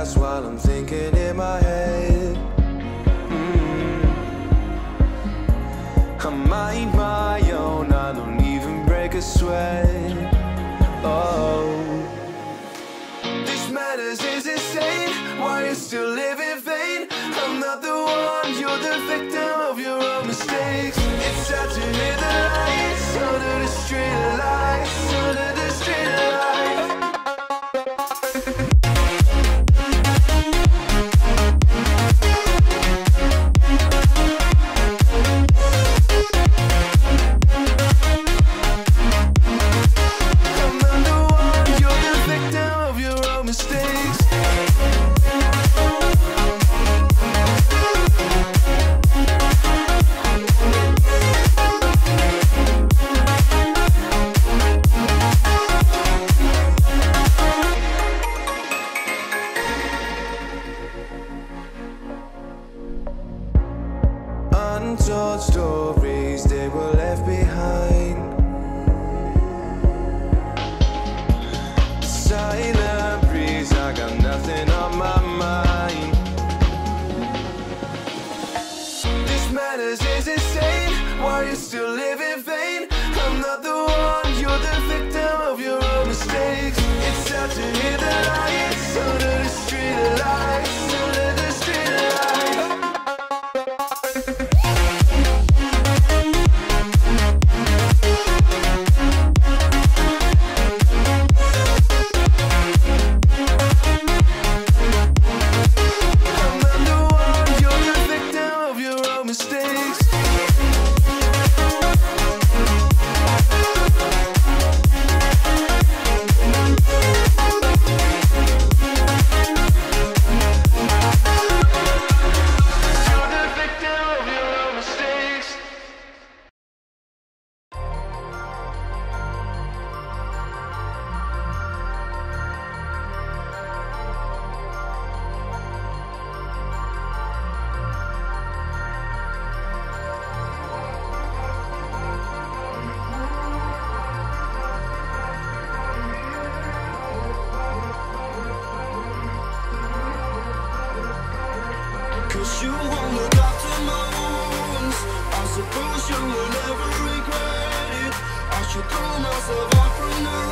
fast while I'm thinking in my head. I mind my own, I don't even break a sweat. Oh, this madness is insane. Why you still live in vain? I'm not the one, you're the victim of your own mistakes. It's sad to hear the lights under the street lights, under the street lights. Untold stories they were left behind. Silent breeze, I got nothing on my mind. This madness is insane. Why you still live in vain? I'm not the one, you're the victim of your own mistakes. It's sad to hear the lights under the street lights. You won't look after my wounds. I suppose you will never regret it. I should call myself out from now.